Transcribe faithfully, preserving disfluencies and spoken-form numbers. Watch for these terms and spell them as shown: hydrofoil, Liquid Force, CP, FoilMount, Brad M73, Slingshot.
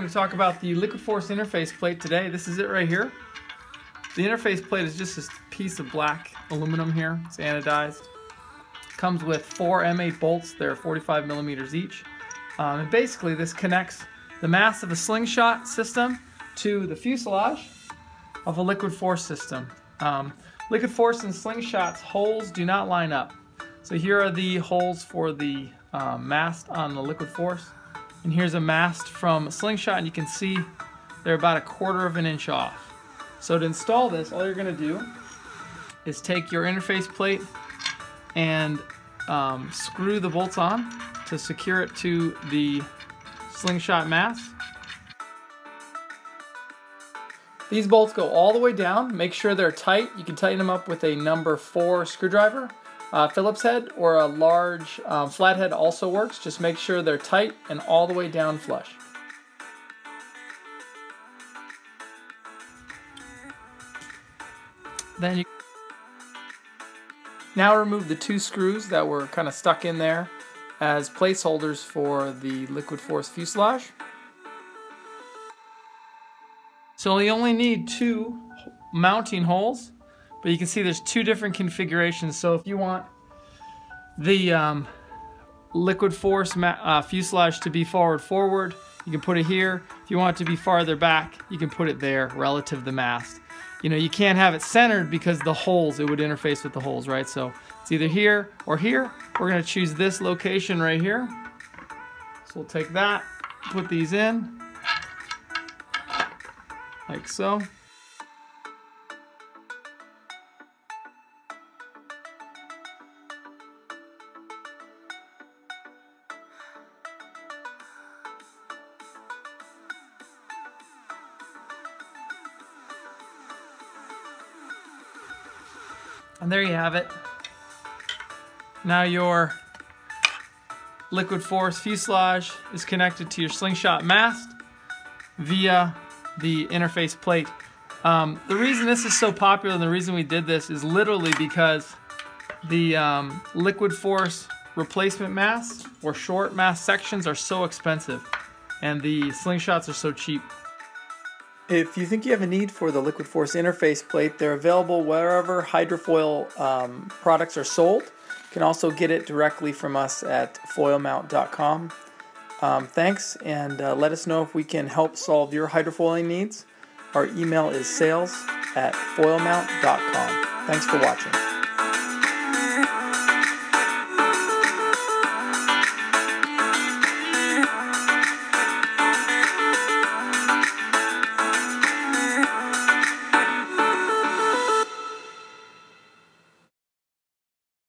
going to talk about the Liquid Force interface plate today. This is it right here. The interface plate is just this piece of black aluminum here. It's anodized. Comes with four M eight bolts. They're forty-five millimeters each. Um, and basically this connects the mass of a Slingshot system to the fuselage of a Liquid Force system. Um, Liquid Force and Slingshot's holes do not line up. So here are the holes for the uh, mast on the Liquid Force. And here's a mast from a Slingshot, and you can see they're about a quarter of an inch off. So to install this, all you're going to do is take your interface plate and um, screw the bolts on to secure it to the Slingshot mast. These bolts go all the way down. Make sure they're tight. You can tighten them up with a number four screwdriver, uh, Phillips head, or a large um, flathead also works. Just make sure they're tight and all the way down flush. Then you now remove the two screws that were kind of stuck in there as placeholders for the Liquid Force fuselage. So you only need two mounting holes, but you can see there's two different configurations. So if you want the um, Liquid Force uh, fuselage to be forward forward, you can put it here. If you want it to be farther back, you can put it there relative to the mast. You know, you can't have it centered because the holes, it would interface with the holes, right? So it's either here or here. We're going to choose this location right here. So we'll take that, put these in, like so. And there you have it. Now your Liquid Force fuselage is connected to your Slingshot mast via the interface plate. Um, the reason this is so popular and the reason we did this is literally because the um, Liquid Force replacement masts or short mast sections are so expensive and the Slingshots are so cheap. If you think you have a need for the Liquid Force interface plate, they're available wherever hydrofoil um, products are sold. You can also get it directly from us at foil mount dot com. Um, thanks, and uh, let us know if we can help solve your hydrofoiling needs. Our email is sales at foil mount dot com. Thanks for watching.